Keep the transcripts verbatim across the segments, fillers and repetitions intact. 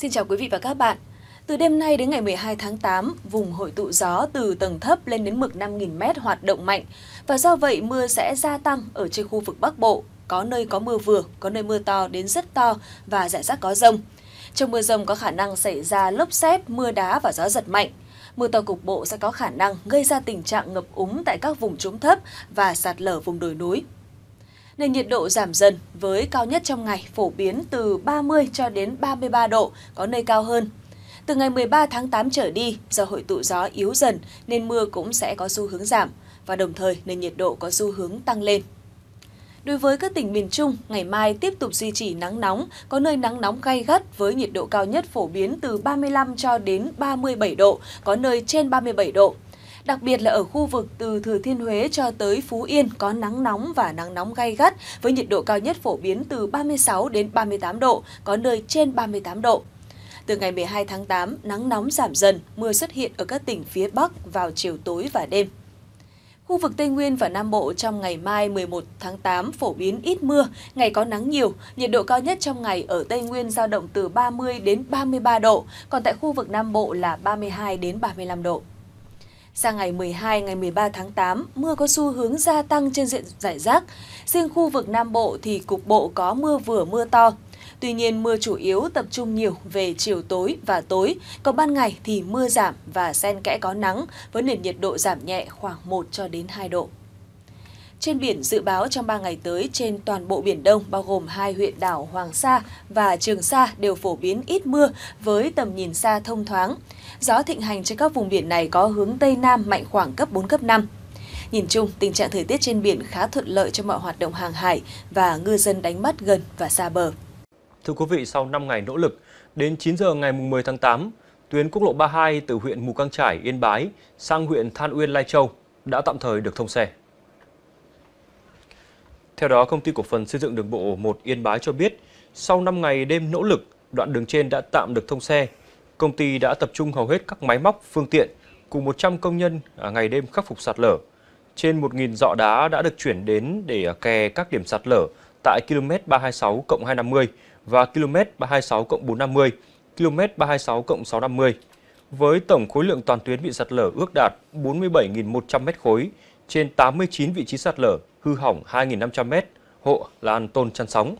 Xin chào quý vị và các bạn. Từ đêm nay đến ngày mười hai tháng tám, vùng hội tụ gió từ tầng thấp lên đến mực năm nghìn mét hoạt động mạnh và do vậy mưa sẽ gia tăng ở trên khu vực Bắc Bộ, có nơi có mưa vừa, có nơi mưa to đến rất to và rải rác có dông. Trong mưa dông có khả năng xảy ra lốc sét, mưa đá và gió giật mạnh. Mưa to cục bộ sẽ có khả năng gây ra tình trạng ngập úng tại các vùng trũng thấp và sạt lở vùng đồi núi. Nền nhiệt độ giảm dần với cao nhất trong ngày phổ biến từ ba mươi cho đến ba mươi ba độ, có nơi cao hơn. Từ ngày mười ba tháng tám trở đi, do hội tụ gió yếu dần nên mưa cũng sẽ có xu hướng giảm và đồng thời nền nhiệt độ có xu hướng tăng lên. Đối với các tỉnh miền Trung, ngày mai tiếp tục duy trì nắng nóng, có nơi nắng nóng gay gắt với nhiệt độ cao nhất phổ biến từ ba mươi lăm cho đến ba mươi bảy độ, có nơi trên ba mươi bảy độ. Đặc biệt là ở khu vực từ Thừa Thiên Huế cho tới Phú Yên có nắng nóng và nắng nóng gay gắt với nhiệt độ cao nhất phổ biến từ ba mươi sáu đến ba mươi tám độ, có nơi trên ba mươi tám độ. Từ ngày mười hai tháng tám, nắng nóng giảm dần, mưa xuất hiện ở các tỉnh phía Bắc vào chiều tối và đêm. Khu vực Tây Nguyên và Nam Bộ trong ngày mai mười một tháng tám phổ biến ít mưa, ngày có nắng nhiều, nhiệt độ cao nhất trong ngày ở Tây Nguyên dao động từ ba mươi đến ba mươi ba độ, còn tại khu vực Nam Bộ là ba mươi hai đến ba mươi lăm độ. Sang ngày mười hai, ngày mười ba tháng tám, mưa có xu hướng gia tăng trên diện rải rác. Riêng khu vực Nam Bộ thì cục bộ có mưa vừa mưa to. Tuy nhiên, mưa chủ yếu tập trung nhiều về chiều tối và tối, còn ban ngày thì mưa giảm và xen kẽ có nắng với nền nhiệt độ giảm nhẹ khoảng một cho đến hai độ. Trên biển, dự báo trong ba ngày tới trên toàn bộ Biển Đông bao gồm hai huyện đảo Hoàng Sa và Trường Sa đều phổ biến ít mưa với tầm nhìn xa thông thoáng. Gió thịnh hành trên các vùng biển này có hướng Tây Nam mạnh khoảng cấp bốn, cấp năm. Nhìn chung, tình trạng thời tiết trên biển khá thuận lợi cho mọi hoạt động hàng hải và ngư dân đánh bắt gần và xa bờ. Thưa quý vị, sau năm ngày nỗ lực, đến chín giờ ngày mười tháng tám, tuyến quốc lộ ba mươi hai từ huyện Mù Cang Chải, Yên Bái sang huyện Than Uyên, Lai Châu đã tạm thời được thông xe. Theo đó, Công ty Cổ phần Xây dựng Đường bộ một Yên Bái cho biết, sau năm ngày đêm nỗ lực, đoạn đường trên đã tạm được thông xe. Công ty đã tập trung hầu hết các máy móc, phương tiện cùng một trăm công nhân ngày đêm khắc phục sạt lở. Trên một nghìn giọ đá đã được chuyển đến để kè các điểm sạt lở tại km ba trăm hai mươi sáu cộng hai trăm năm mươi và km ba trăm hai mươi sáu cộng bốn trăm năm mươi, km ba trăm hai mươi sáu cộng sáu trăm năm mươi. Với tổng khối lượng toàn tuyến bị sạt lở ước đạt bốn mươi bảy nghìn một trăm mét khối, trên tám mươi chín vị trí sạt lở, hư hỏng hai nghìn năm trăm mét, hộ là ăn tôn chăn sóng.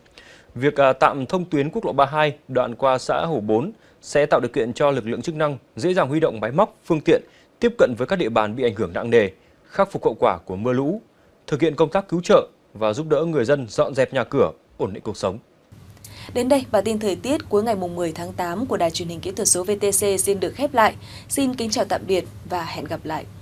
Việc tạm thông tuyến quốc lộ ba mươi hai đoạn qua xã Hồ bốn sẽ tạo điều kiện cho lực lượng chức năng dễ dàng huy động máy móc, phương tiện tiếp cận với các địa bàn bị ảnh hưởng nặng nề, khắc phục hậu quả của mưa lũ, thực hiện công tác cứu trợ và giúp đỡ người dân dọn dẹp nhà cửa, ổn định cuộc sống. Đến đây, bản tin thời tiết cuối ngày mười tháng tám của Đài Truyền hình Kỹ thuật số vê tê xê xin được khép lại. Xin kính chào tạm biệt và hẹn gặp lại.